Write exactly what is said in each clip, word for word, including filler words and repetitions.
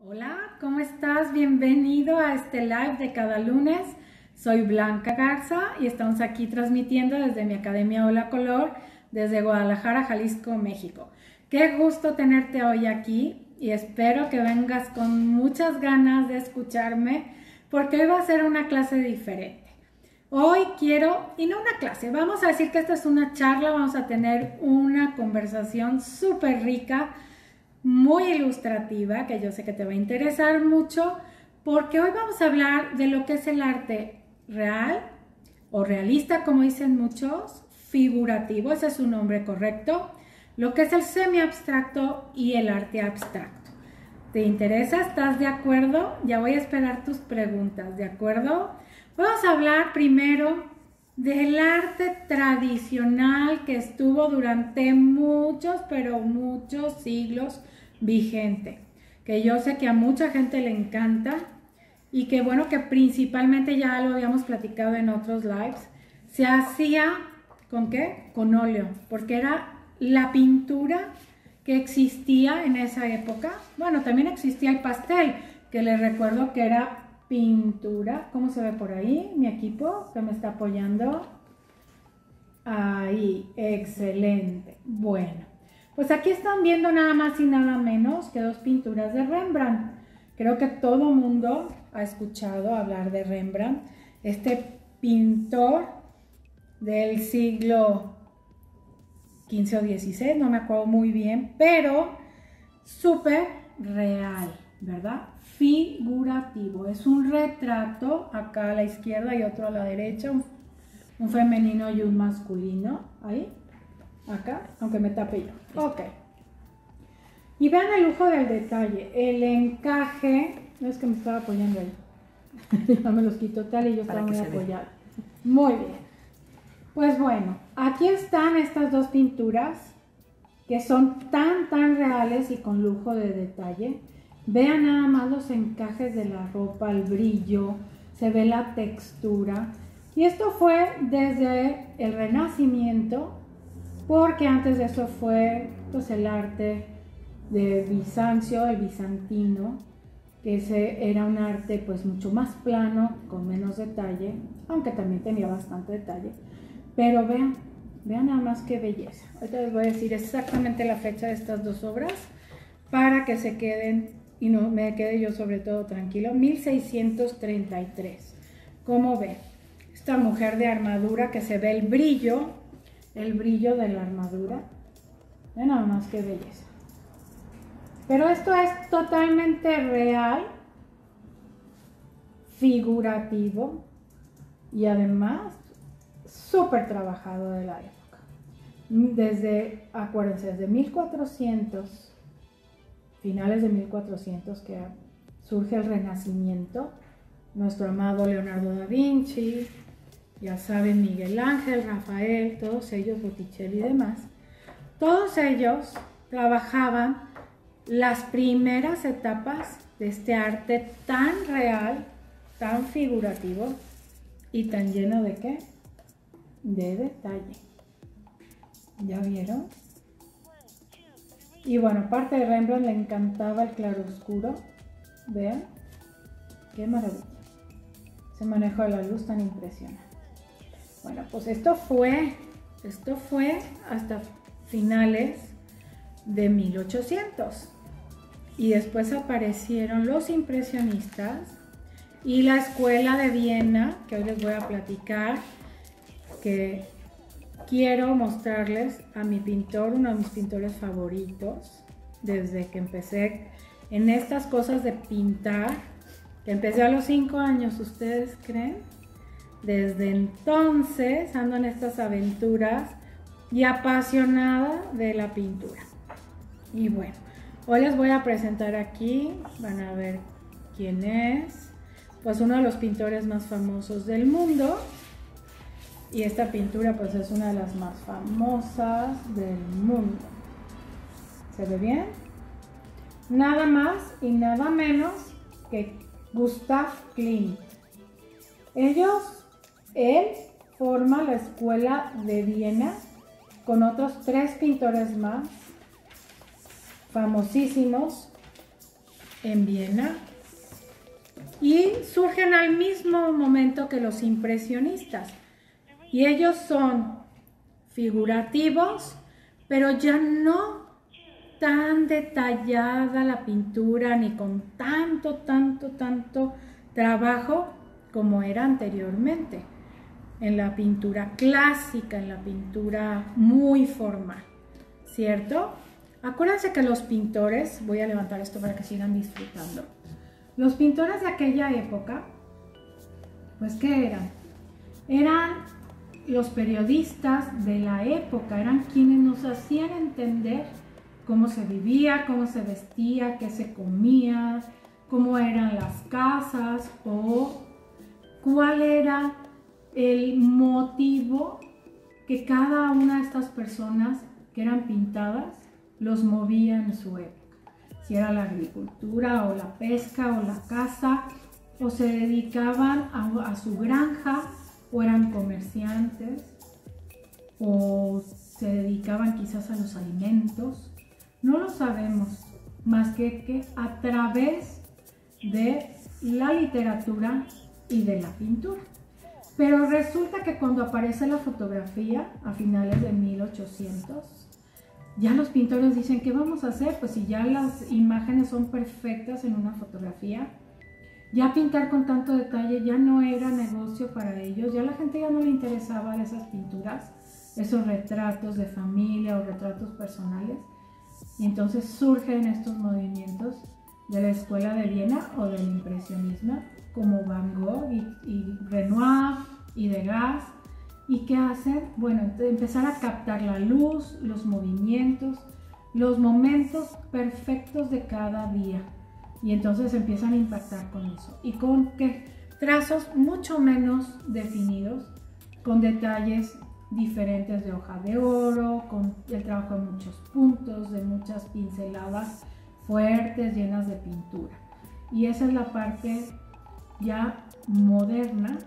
Hola, ¿cómo estás? Bienvenido a este live de cada lunes. Soy Blanca Garza y estamos aquí transmitiendo desde mi Academia Hola Color, desde Guadalajara, Jalisco, México. Qué gusto tenerte hoy aquí y espero que vengas con muchas ganas de escucharme porque hoy va a ser una clase diferente. Hoy quiero, y no una clase, vamos a decir que esta es una charla, vamos a tener una conversación súper rica, muy ilustrativa, que yo sé que te va a interesar mucho, porque hoy vamos a hablar de lo que es el arte real o realista, como dicen muchos, figurativo, ese es su nombre correcto, lo que es el semiabstracto y el arte abstracto. ¿Te interesa? ¿Estás de acuerdo? Ya voy a esperar tus preguntas, ¿de acuerdo? Vamos a hablar primero del arte tradicional que estuvo durante muchos, pero muchos siglos vigente, que yo sé que a mucha gente le encanta y que bueno, que principalmente ya lo habíamos platicado en otros lives, se hacía ¿con qué? Con óleo, porque era la pintura que existía en esa época. Bueno, también existía el pastel, que les recuerdo que era pintura. ¿Cómo se ve por ahí mi equipo que me está apoyando? Ahí, excelente. Bueno, pues aquí están viendo nada más y nada menos que dos pinturas de Rembrandt. Creo que todo mundo ha escuchado hablar de Rembrandt, este pintor del siglo quince o dieciséis, no me acuerdo muy bien, pero súper real, ¿verdad? Figurativo, es un retrato acá a la izquierda y otro a la derecha, un, un femenino y un masculino, ahí, acá, aunque me tape yo, ok. Y vean el lujo del detalle, el encaje, no es que me estaba apoyando ahí, no me los quito tal y yo estaba muy apoyada, muy bien. Pues bueno, aquí están estas dos pinturas que son tan tan reales y con lujo de detalle. Vean nada más los encajes de la ropa, el brillo, se ve la textura. Y esto fue desde el Renacimiento, porque antes de eso fue pues, el arte de Bizancio, el bizantino, que ese era un arte pues mucho más plano, con menos detalle, aunque también tenía bastante detalle. Pero vean, vean nada más qué belleza. Ahorita les voy a decir exactamente la fecha de estas dos obras para que se queden y no me quede yo sobre todo tranquilo, mil seiscientos treinta y tres. ¿Cómo ven? Esta mujer de armadura que se ve el brillo, el brillo de la armadura. Vean nada más qué belleza. Pero esto es totalmente real, figurativo y además súper trabajado de la época. Desde, acuérdense, desde mil cuatrocientos. Finales de mil cuatrocientos que surge el Renacimiento, nuestro amado Leonardo da Vinci, ya saben, Miguel Ángel, Rafael, todos ellos, Botticelli y demás, todos ellos trabajaban las primeras etapas de este arte tan real, tan figurativo y tan lleno de ¿qué? De detalle. ¿Ya vieron? Y bueno, aparte de Rembrandt le encantaba el claroscuro. Vean, qué maravilla. Ese manejo de la luz tan impresionante. Bueno, pues esto fue, esto fue hasta finales de mil ochocientos. Y después aparecieron los impresionistas y la escuela de Viena, que hoy les voy a platicar, que quiero mostrarles a mi pintor, uno de mis pintores favoritos, desde que empecé en estas cosas de pintar, que empecé a los cinco años, ¿ustedes creen? Desde entonces ando en estas aventuras y apasionada de la pintura. Y bueno, hoy les voy a presentar aquí, van a ver quién es, pues uno de los pintores más famosos del mundo. Y esta pintura pues es una de las más famosas del mundo. ¿Se ve bien? Nada más y nada menos que Gustav Klimt. Ellos, él forma la escuela de Viena con otros tres pintores más famosísimos en Viena y surgen al mismo momento que los impresionistas. Y ellos son figurativos, pero ya no tan detallada la pintura ni con tanto, tanto, tanto trabajo como era anteriormente en la pintura clásica, en la pintura muy formal, ¿cierto? Acuérdense que los pintores, voy a levantar esto para que sigan disfrutando, los pintores de aquella época, pues ¿qué eran? Eran los periodistas de la época, eran quienes nos hacían entender cómo se vivía, cómo se vestía, qué se comía, cómo eran las casas o cuál era el motivo que cada una de estas personas que eran pintadas los movía en su época. Si era la agricultura o la pesca o la caza, o se dedicaban a, a su granja, o eran comerciantes, o se dedicaban quizás a los alimentos. No lo sabemos, más que, que a través de la literatura y de la pintura. Pero resulta que cuando aparece la fotografía a finales de mil ochocientos, ya los pintores dicen, ¿qué vamos a hacer? Pues si ya las imágenes son perfectas en una fotografía, ya pintar con tanto detalle ya no era negocio para ellos, ya la gente ya no le interesaba esas pinturas, esos retratos de familia o retratos personales. Y entonces surgen estos movimientos de la Escuela de Viena o del impresionismo, como Van Gogh y, y Renoir y Degas. ¿Y qué hacen? Bueno, empezar a captar la luz, los movimientos, los momentos perfectos de cada día. Y entonces empiezan a impactar con eso. ¿Y con qué? Trazos mucho menos definidos, con detalles diferentes de hoja de oro, con el trabajo de muchos puntos, de muchas pinceladas fuertes, llenas de pintura. Y esa es la parte ya moderna,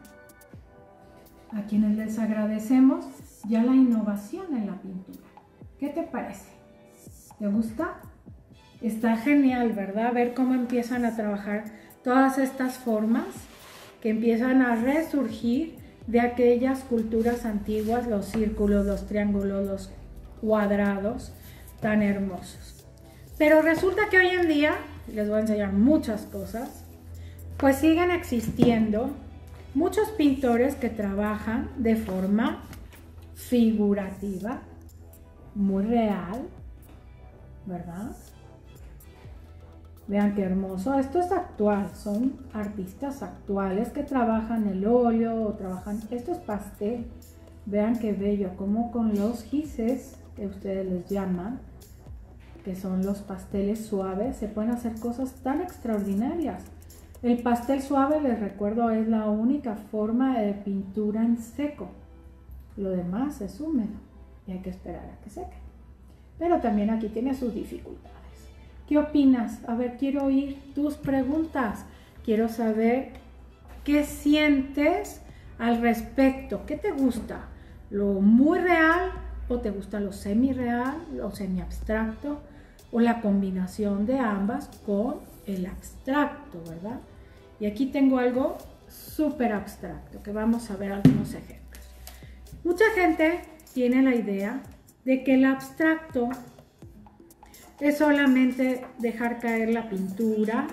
a quienes les agradecemos ya la innovación en la pintura. ¿Qué te parece? ¿Te gusta? Está genial, ¿verdad? Ver cómo empiezan a trabajar todas estas formas que empiezan a resurgir de aquellas culturas antiguas, los círculos, los triángulos, los cuadrados tan hermosos. Pero resulta que hoy en día, les voy a enseñar muchas cosas, pues siguen existiendo muchos pintores que trabajan de forma figurativa, muy real, ¿verdad? Vean qué hermoso, esto es actual, son artistas actuales que trabajan el óleo o trabajan, esto es pastel. Vean qué bello, como con los gises, que ustedes les llaman, que son los pasteles suaves, se pueden hacer cosas tan extraordinarias. El pastel suave, les recuerdo, es la única forma de pintura en seco. Lo demás es húmedo y hay que esperar a que seque. Pero también aquí tiene sus dificultades. ¿Qué opinas? A ver, quiero oír tus preguntas. Quiero saber qué sientes al respecto. ¿Qué te gusta? ¿Lo muy real o te gusta lo semi-real, lo semi-abstracto o la combinación de ambas con el abstracto, ¿verdad? Y aquí tengo algo súper abstracto, que vamos a ver algunos ejemplos. Mucha gente tiene la idea de que el abstracto es solamente dejar caer la pintura,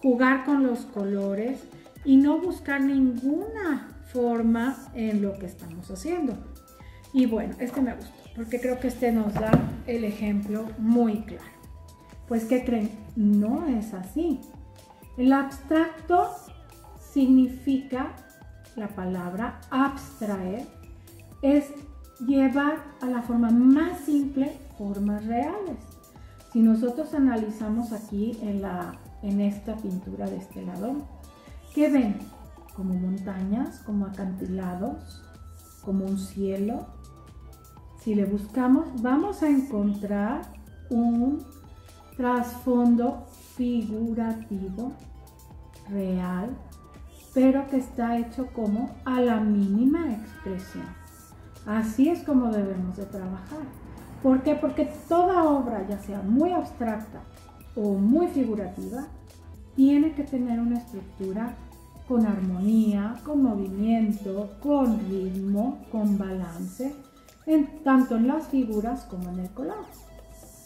jugar con los colores y no buscar ninguna forma en lo que estamos haciendo. Y bueno, este me gustó, porque creo que este nos da el ejemplo muy claro. Pues, ¿qué creen? No es así. El abstracto significa, la palabra abstraer, es llevar a la forma más simple formas reales. Si nosotros analizamos aquí en, la, en esta pintura de este lado, ¿qué ven? Como montañas, como acantilados, como un cielo. Si le buscamos, vamos a encontrar un trasfondo figurativo, real, pero que está hecho como a la mínima expresión. Así es como debemos de trabajar. ¿Por qué? Porque toda obra, ya sea muy abstracta o muy figurativa, tiene que tener una estructura con armonía, con movimiento, con ritmo, con balance, en, tanto en las figuras como en el color.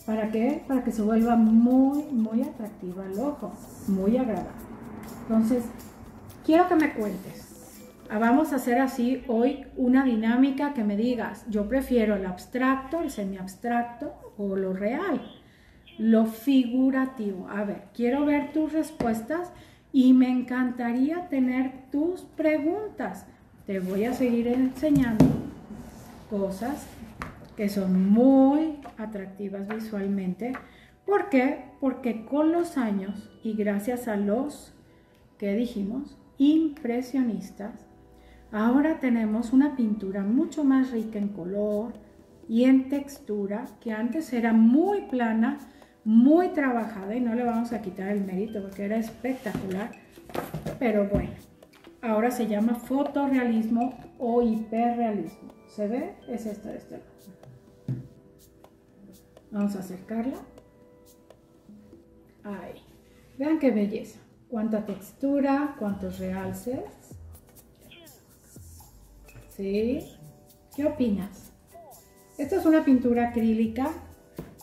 ¿Para qué? Para que se vuelva muy, muy atractiva al ojo, muy agradable. Entonces, quiero que me cuentes. Vamos a hacer así hoy una dinámica que me digas, yo prefiero el abstracto, el semiabstracto o lo real, lo figurativo. A ver, quiero ver tus respuestas y me encantaría tener tus preguntas. Te voy a seguir enseñando cosas que son muy atractivas visualmente. ¿Por qué? Porque con los años y gracias a los que dijimos impresionistas, ahora tenemos una pintura mucho más rica en color y en textura, que antes era muy plana, muy trabajada, y no le vamos a quitar el mérito porque era espectacular, pero bueno, ahora se llama fotorrealismo o hiperrealismo. ¿Se ve? Es esta de este lado. Vamos a acercarla. Ahí. Vean qué belleza. Cuánta textura, cuántos realces. ¿Sí? ¿Qué opinas? Esta es una pintura acrílica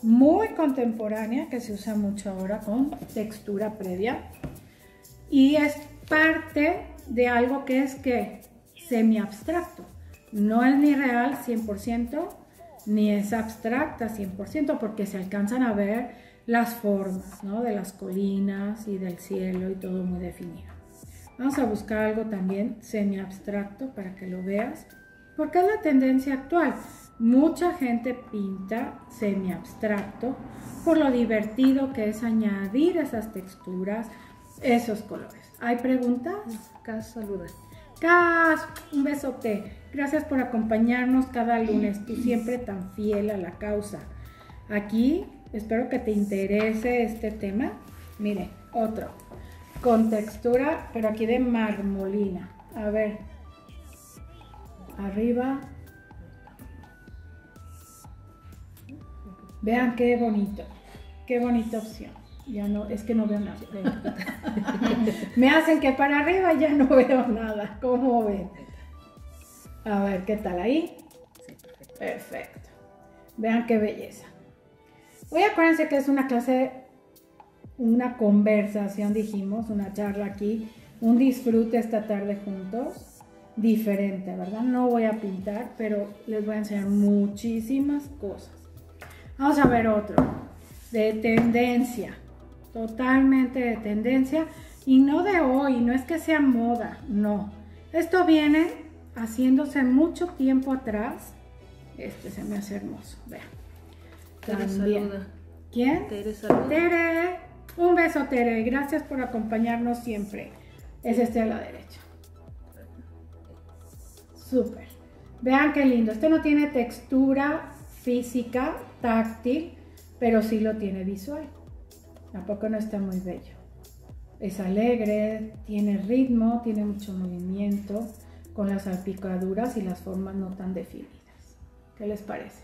muy contemporánea que se usa mucho ahora con textura previa y es parte de algo que es que semiabstracto. No es ni real cien por ciento ni es abstracta cien por ciento porque se alcanzan a ver las formas, ¿no?, de las colinas y del cielo y todo muy definido. Vamos a buscar algo también semiabstracto para que lo veas porque es la tendencia actual. Mucha gente pinta semiabstracto por lo divertido que es añadir esas texturas, esos colores. ¿Hay preguntas? Cas, saludos. Cas, un besote. Gracias por acompañarnos cada lunes. Tú siempre tan fiel a la causa. Aquí espero que te interese este tema. Mire, otro. Con textura, pero aquí de marmolina. A ver. Arriba. Vean qué bonito, qué bonita opción. Ya no, es que no veo nada. Me hacen que para arriba ya no veo nada. ¿Cómo ven? A ver, ¿qué tal ahí? Sí, perfecto. Perfecto. Vean qué belleza. Hoy acuérdense que es una clase, una conversación, dijimos, una charla aquí, un disfrute esta tarde juntos, diferente, ¿verdad? No voy a pintar, pero les voy a enseñar muchísimas cosas. Vamos a ver otro, de tendencia, totalmente de tendencia, y no de hoy, no es que sea moda, no. Esto viene haciéndose mucho tiempo atrás. Este se me hace hermoso, vean. Tere saluda. ¿Quién? Tere saluda. Tere, un beso Tere, gracias por acompañarnos siempre. Es este a la derecha. Súper. Vean qué lindo, este no tiene textura física, táctil, pero sí lo tiene visual. Tampoco no está muy bello. Es alegre, tiene ritmo, tiene mucho movimiento, con las salpicaduras y las formas no tan definidas. ¿Qué les parece?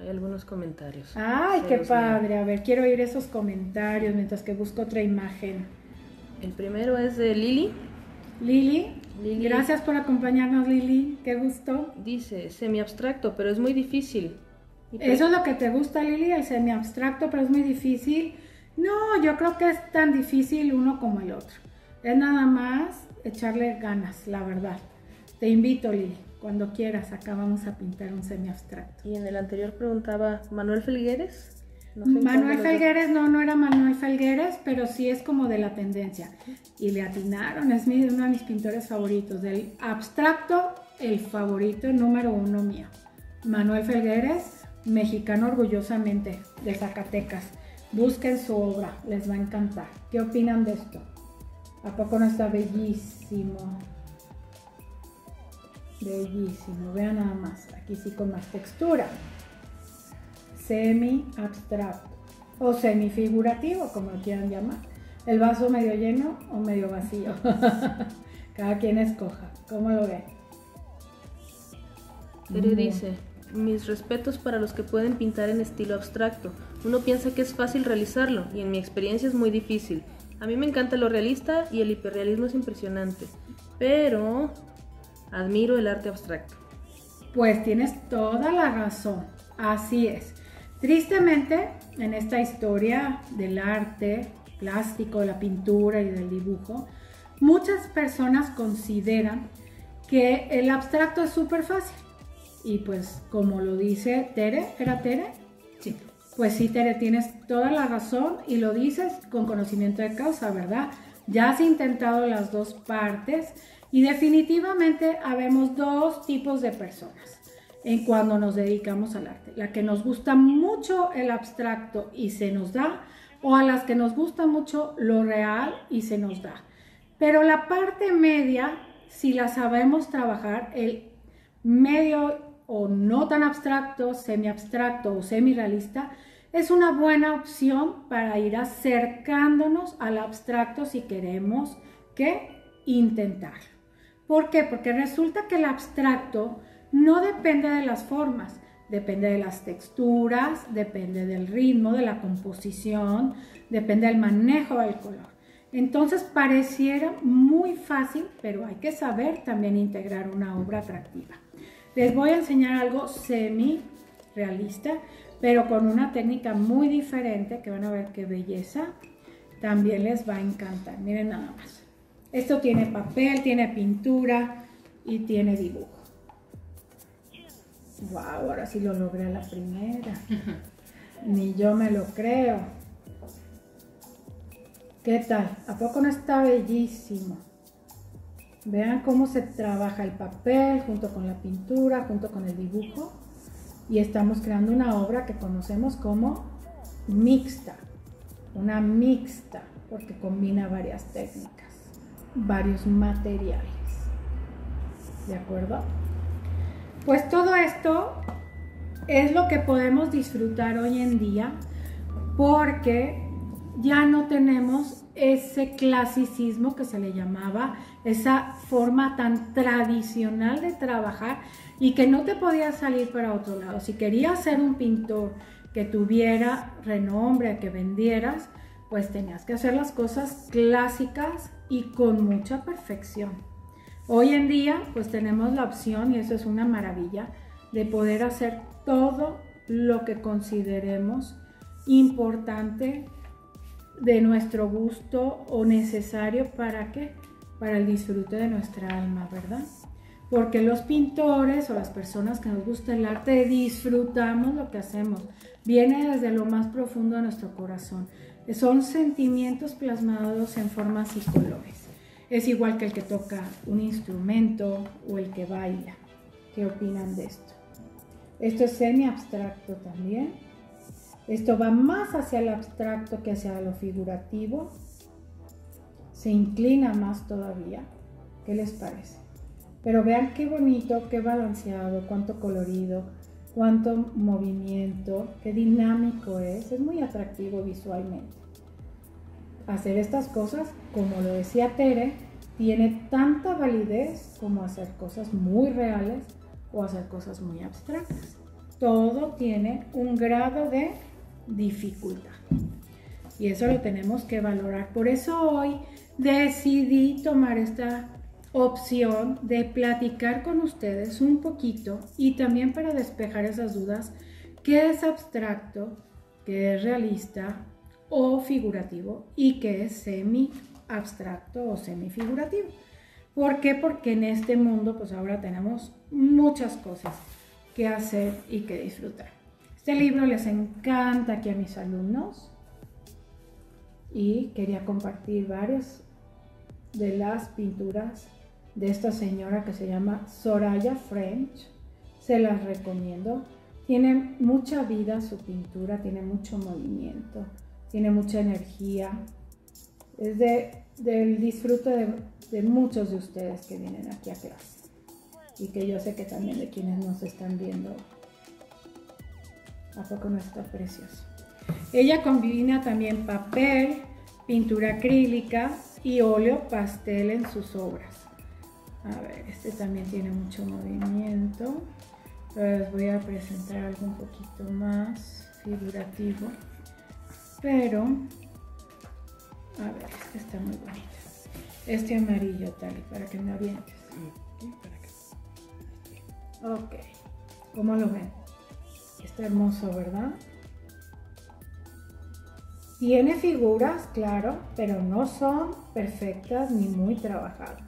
Hay algunos comentarios. ¡Ay, qué padre! Mío. A ver, quiero oír esos comentarios mientras que busco otra imagen. El primero es de Lili. Lili. Lili. Gracias por acompañarnos, Lili. Qué gusto. Dice, semiabstracto, pero es muy difícil. ¿Eso es lo que te gusta, Lili? El semiabstracto, pero es muy difícil. No, yo creo que es tan difícil uno como el otro. Es nada más echarle ganas, la verdad. Te invito, Lili, cuando quieras. Acá vamos a pintar un semiabstracto. Y en el anterior preguntaba, ¿Manuel Felguérez? No sé Manuel Felguérez, no, no era Manuel Felguérez, pero sí es como de la tendencia. Y le atinaron, es mi, uno de mis pintores favoritos. Del abstracto, el favorito número uno mío. Manuel Felguérez, mexicano orgullosamente, de Zacatecas. Busquen su obra, les va a encantar. ¿Qué opinan de esto? ¿A poco no está bellísimo? Bellísimo, vean nada más. Aquí sí con más textura. Semi-abstracto o semifigurativo, como lo quieran llamar. El vaso medio lleno o medio vacío. Cada quien escoja. ¿Cómo lo ve? Tere dice, mis respetos para los que pueden pintar en estilo abstracto. Uno piensa que es fácil realizarlo y en mi experiencia es muy difícil. A mí me encanta lo realista y el hiperrealismo es impresionante, pero admiro el arte abstracto. Pues tienes toda la razón, así es. Tristemente, en esta historia del arte plástico, de la pintura y del dibujo, muchas personas consideran que el abstracto es súper fácil. Y pues, como lo dice Tere, ¿era Tere? Sí. Pues sí, Tere, tienes toda la razón y lo dices con conocimiento de causa, ¿verdad? Ya has intentado las dos partes y definitivamente habemos dos tipos de personas en cuando nos dedicamos al arte. La que nos gusta mucho el abstracto y se nos da, o a las que nos gusta mucho lo real y se nos da. Pero la parte media, si la sabemos trabajar, el medio o no tan abstracto, semiabstracto o semirrealista, es una buena opción para ir acercándonos al abstracto si queremos que intentarlo. ¿Por qué? Porque resulta que el abstracto no depende de las formas, depende de las texturas, depende del ritmo, de la composición, depende del manejo del color. Entonces pareciera muy fácil, pero hay que saber también integrar una obra atractiva. Les voy a enseñar algo semi-realista, pero con una técnica muy diferente, que van a ver qué belleza, también les va a encantar. Miren nada más. Esto tiene papel, tiene pintura y tiene dibujo. ¡Wow! Ahora sí lo logré a la primera. Ni yo me lo creo. ¿Qué tal? ¿A poco no está bellísimo? Vean cómo se trabaja el papel junto con la pintura, junto con el dibujo. Y estamos creando una obra que conocemos como mixta. Una mixta, porque combina varias técnicas, varios materiales. ¿De acuerdo? Pues todo esto es lo que podemos disfrutar hoy en día, porque ya no tenemos ese clasicismo que se le llamaba, esa forma tan tradicional de trabajar y que no te podías salir para otro lado. Si querías ser un pintor que tuviera renombre, que vendieras, pues tenías que hacer las cosas clásicas y con mucha perfección. Hoy en día pues tenemos la opción, y eso es una maravilla, de poder hacer todo lo que consideremos importante, de nuestro gusto o necesario, ¿para qué? Para el disfrute de nuestra alma, ¿verdad? Porque los pintores o las personas que nos gusta el arte disfrutamos lo que hacemos. Viene desde lo más profundo de nuestro corazón. Son sentimientos plasmados en formas y colores. Es igual que el que toca un instrumento o el que baila. ¿Qué opinan de esto? Esto es semi-abstracto también. Esto va más hacia el abstracto que hacia lo figurativo. Se inclina más todavía. ¿Qué les parece? Pero vean qué bonito, qué balanceado, cuánto colorido, cuánto movimiento, qué dinámico es. Es muy atractivo visualmente. Hacer estas cosas, como lo decía Tere, tiene tanta validez como hacer cosas muy reales o hacer cosas muy abstractas. Todo tiene un grado de dificultad y eso lo tenemos que valorar. Por eso hoy decidí tomar esta opción de platicar con ustedes un poquito y también para despejar esas dudas: qué es abstracto, qué es realista o figurativo y qué es semi abstracto o semi figurativo. ¿Por qué? Porque en este mundo pues ahora tenemos muchas cosas que hacer y que disfrutar. Este libro les encanta aquí a mis alumnos y quería compartir varias de las pinturas de esta señora que se llama Soraya French. Se las recomiendo. Tiene mucha vida su pintura, tiene mucho movimiento, tiene mucha energía. Es de, del disfrute de, de muchos de ustedes que vienen aquí a clase. Y que yo sé que también de quienes nos están viendo. ¿A poco no está precioso? Ella combina también papel, pintura acrílica y óleo pastel en sus obras. A ver, este también tiene mucho movimiento. Pero les voy a presentar algo un poquito más figurativo. Pero A ver, es que están muy bonitas. Este amarillo, Tali, para que me avientes. Aquí, para acá. Ok, ¿cómo lo ven? Está hermoso, ¿verdad? Tiene figuras, claro, pero no son perfectas ni muy trabajadas.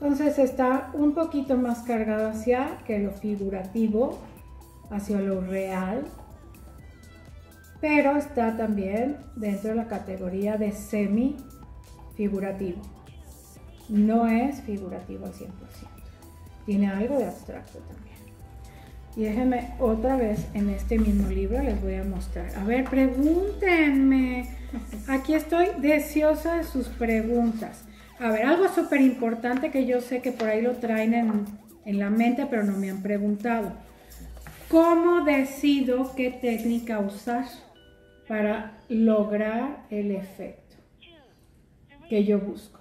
Entonces está un poquito más cargado hacia que lo figurativo, hacia lo real, pero está también dentro de la categoría de semi figurativo. No es figurativo al cien por ciento. Tiene algo de abstracto también. Y déjenme otra vez en este mismo libro, les voy a mostrar. A ver, pregúntenme. Aquí estoy deseosa de sus preguntas. A ver, algo súper importante que yo sé que por ahí lo traen en, en la mente, pero no me han preguntado. ¿Cómo decido qué técnica usar para lograr el efecto que yo busco?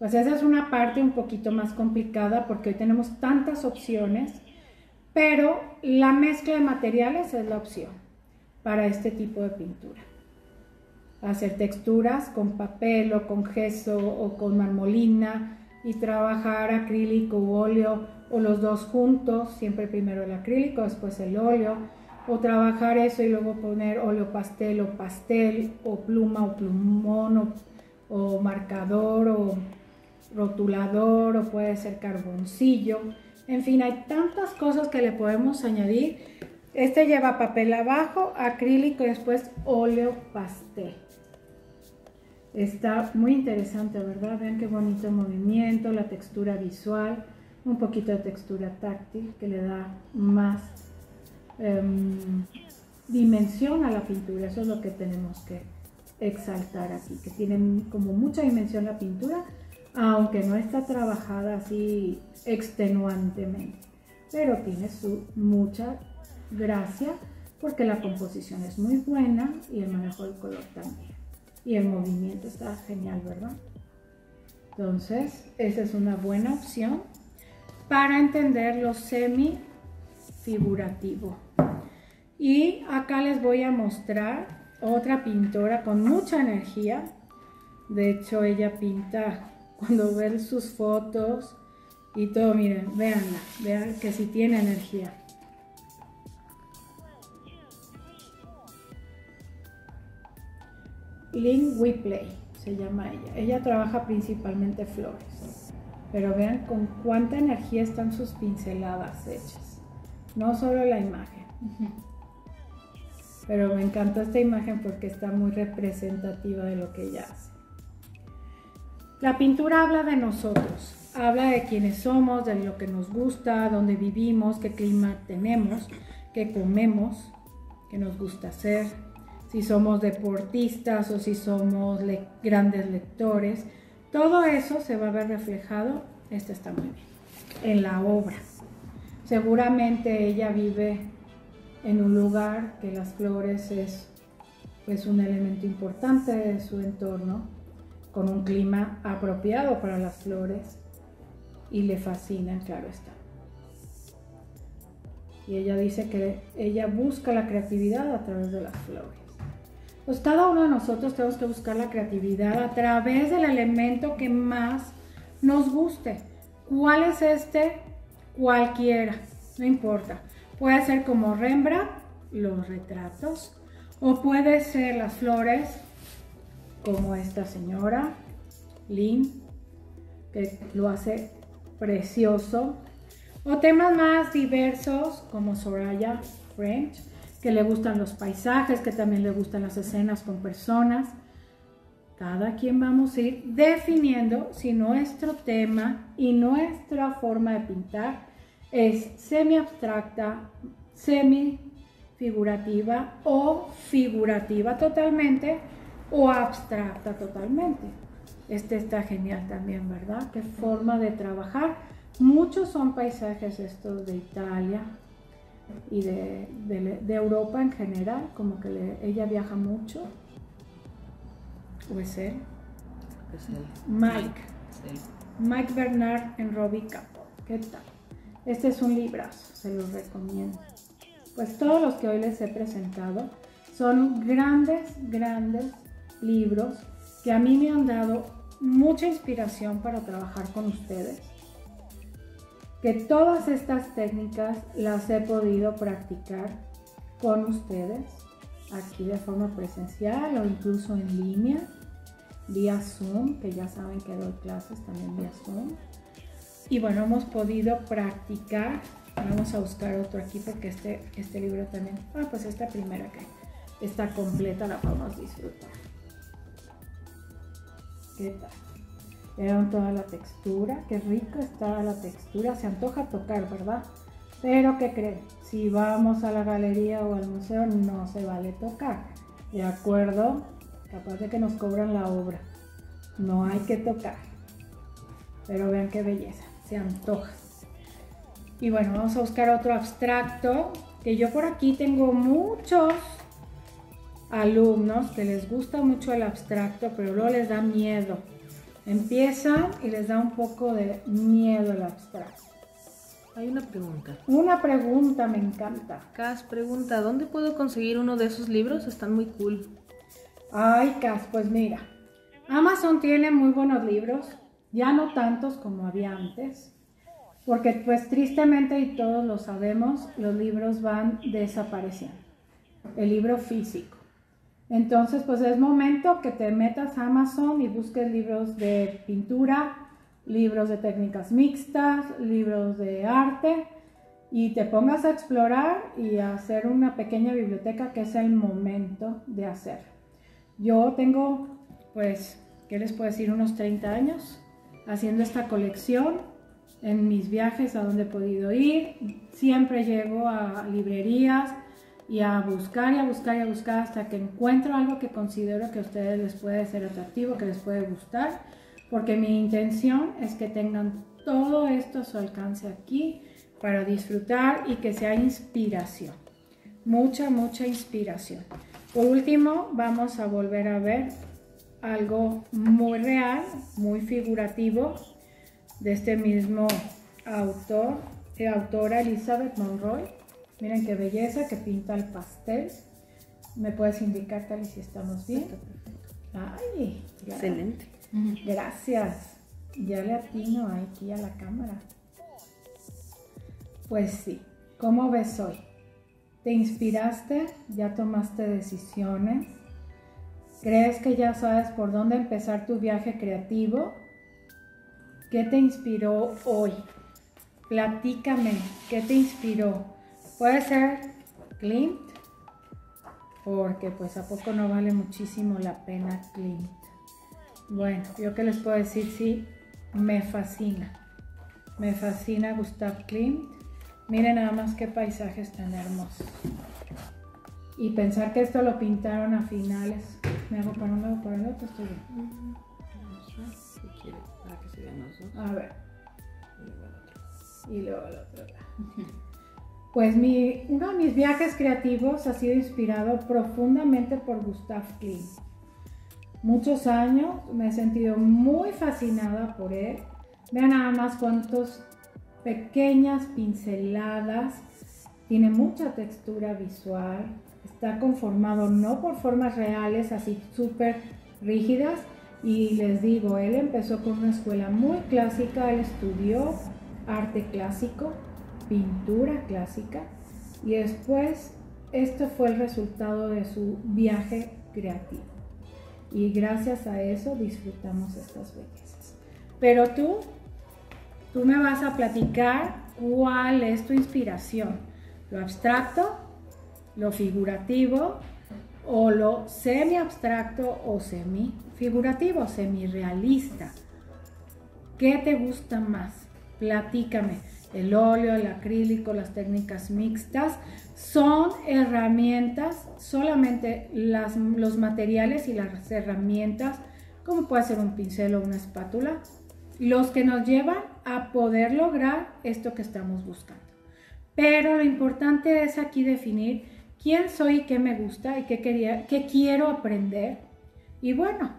Pues esa es una parte un poquito más complicada porque hoy tenemos tantas opciones, pero la mezcla de materiales es la opción para este tipo de pintura. Hacer texturas con papel o con gesso o con marmolina y trabajar acrílico u óleo o los dos juntos, siempre primero el acrílico, después el óleo, o trabajar eso y luego poner óleo pastel o pastel o pluma o plumón o, o marcador o rotulador o puede ser carboncillo. En fin, hay tantas cosas que le podemos añadir. Este lleva papel abajo, acrílico y después óleo pastel. Está muy interesante, ¿verdad? Vean qué bonito movimiento, la textura visual, un poquito de textura táctil que le da más eh, dimensión a la pintura. Eso es lo que tenemos que exaltar aquí, que tiene como mucha dimensión la pintura, aunque no está trabajada así extenuantemente, pero tiene su mucha gracia porque la composición es muy buena y el manejo del color también. Y el movimiento está genial, ¿verdad? Entonces, esa es una buena opción para entender lo semifigurativo. Y acá les voy a mostrar otra pintora con mucha energía. De hecho, ella pinta cuando ven sus fotos y todo, miren, véanla, vean que sí tiene energía. Lynn Weplay se llama ella. Ella trabaja principalmente flores, pero vean con cuánta energía están sus pinceladas hechas, no solo la imagen. Pero me encantó esta imagen porque está muy representativa de lo que ella hace. La pintura habla de nosotros, habla de quiénes somos, de lo que nos gusta, dónde vivimos, qué clima tenemos, qué comemos, qué nos gusta hacer, si somos deportistas o si somos le- grandes lectores. Todo eso se va a ver reflejado, esta está muy bien, en la obra. Seguramente ella vive en un lugar que las flores es pues, un elemento importante de su entorno, con un clima apropiado para las flores y le fascinan, claro está. Y ella dice que ella busca la creatividad a través de las flores. Pues cada uno de nosotros tenemos que buscar la creatividad a través del elemento que más nos guste. ¿Cuál es este? Cualquiera, no importa. Puede ser como Rembrandt, los retratos, o puede ser las flores, como esta señora, Lynn, que lo hace precioso. O temas más diversos, como Soraya French, que le gustan los paisajes, que también le gustan las escenas con personas. Cada quien vamos a ir definiendo si nuestro tema y nuestra forma de pintar es semi-abstracta, semi-figurativa o figurativa totalmente, o abstracta totalmente. Este está genial también, ¿verdad? Qué forma de trabajar. Muchos son paisajes estos de Italia y de, de, de Europa en general, como que le, ella viaja mucho. ¿O es él? Es él. Mike. Sí. Mike Bernard en Robbie Capo. ¿Qué tal? Este es un librazo, se los recomiendo. Pues todos los que hoy les he presentado son grandes, grandes libros que a mí me han dado mucha inspiración para trabajar con ustedes, que todas estas técnicas las he podido practicar con ustedes aquí de forma presencial o incluso en línea, vía Zoom, que ya saben que doy clases también vía Zoom. Y bueno, hemos podido practicar. Vamos a buscar otro aquí porque este, este libro también, ah, pues esta primera que está completa la podemos disfrutar. ¿Qué tal? Vieron toda la textura, qué rica está la textura, se antoja tocar, ¿verdad? Pero ¿qué creen? Si vamos a la galería o al museo no se vale tocar, ¿de acuerdo? Capaz de que nos cobran la obra, no hay que tocar, pero vean qué belleza, se antoja. Y bueno, vamos a buscar otro abstracto, que yo por aquí tengo muchos alumnos que les gusta mucho el abstracto, pero luego les da miedo. Empiezan y les da un poco de miedo el abstracto. Hay una pregunta. Una pregunta, me encanta. Cas pregunta, ¿dónde puedo conseguir uno de esos libros? Están muy cool. Ay, Cas, pues mira, Amazon tiene muy buenos libros, ya no tantos como había antes. Porque pues tristemente, y todos lo sabemos, los libros van desapareciendo, el libro físico. Entonces pues es momento que te metas a Amazon y busques libros de pintura, libros de técnicas mixtas, libros de arte, y te pongas a explorar y a hacer una pequeña biblioteca, que es el momento de hacer. Yo tengo, pues, ¿qué les puedo decir? Unos treinta años haciendo esta colección. En mis viajes a donde he podido ir, siempre llego a librerías y a buscar y a buscar y a buscar hasta que encuentro algo que considero que a ustedes les puede ser atractivo, que les puede gustar, porque mi intención es que tengan todo esto a su alcance aquí para disfrutar y que sea inspiración, mucha, mucha inspiración. Por último, vamos a volver a ver algo muy real, muy figurativo, de este mismo autor, eh, autora Elizabeth Monroy. Miren qué belleza, que pinta el pastel. ¿Me puedes indicar, Tali, si estamos bien? Ay, ya. Excelente. Gracias. Ya le atino aquí a la cámara. Pues sí, ¿cómo ves hoy? ¿Te inspiraste? ¿Ya tomaste decisiones? ¿Crees que ya sabes por dónde empezar tu viaje creativo? ¿Qué te inspiró hoy? Platícame, ¿qué te inspiró? Puede ser Klimt, porque pues a poco no vale muchísimo la pena Klimt. Bueno, yo qué les puedo decir, sí, me fascina. Me fascina Gustav Klimt. Miren nada más qué paisajes tan hermosos. Y pensar que esto lo pintaron a finales. Me hago para un lado, para el otro, estoy bien. Para que se vean los dos. A ver. Y luego el otro. Y luego el otro. Pues mi, uno de mis viajes creativos ha sido inspirado profundamente por Gustav Klimt. Muchos años me he sentido muy fascinada por él. Vean nada más cuántas pequeñas pinceladas. Tiene mucha textura visual. Está conformado no por formas reales, así súper rígidas. Y les digo, él empezó con una escuela muy clásica, él estudió arte clásico, pintura clásica, y después esto fue el resultado de su viaje creativo. Y gracias a eso disfrutamos estas bellezas. Pero tú, tú me vas a platicar cuál es tu inspiración, lo abstracto, lo figurativo, o lo semi-abstracto o semi-figurativo, semi-realista. ¿Qué te gusta más? Platícame. El óleo, el acrílico, las técnicas mixtas son herramientas, solamente las, los materiales y las herramientas, como puede ser un pincel o una espátula, los que nos llevan a poder lograr esto que estamos buscando. Pero lo importante es aquí definir quién soy y qué me gusta y qué, quería, qué quiero aprender. Y bueno,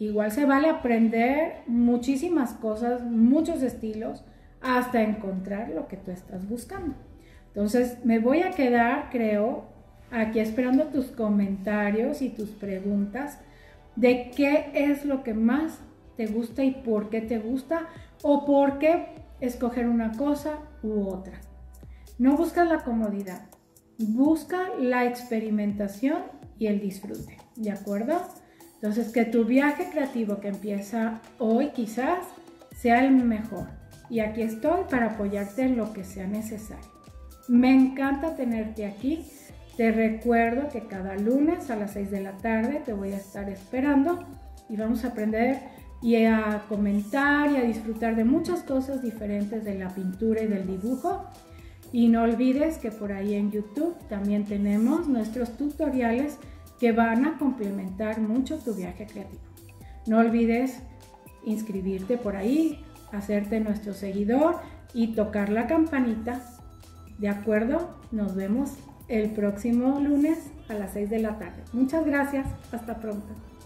igual se vale aprender muchísimas cosas, muchos estilos, hasta encontrar lo que tú estás buscando. Entonces me voy a quedar, creo, aquí esperando tus comentarios y tus preguntas. de qué es lo que más te gusta y por qué te gusta, o por qué escoger una cosa u otra. No buscas la comodidad, busca la experimentación y el disfrute, ¿de acuerdo? Entonces, que tu viaje creativo que empieza hoy quizás sea el mejor. Y aquí estoy para apoyarte en lo que sea necesario. Me encanta tenerte aquí. Te recuerdo que cada lunes a las seis de la tarde te voy a estar esperando y vamos a aprender y a comentar y a disfrutar de muchas cosas diferentes de la pintura y del dibujo. Y no olvides que por ahí en YouTube también tenemos nuestros tutoriales que van a complementar mucho tu viaje creativo. No olvides inscribirte por ahí, hacerte nuestro seguidor y tocar la campanita. ¿De acuerdo? Nos vemos el próximo lunes a las seis de la tarde. Muchas gracias. Hasta pronto.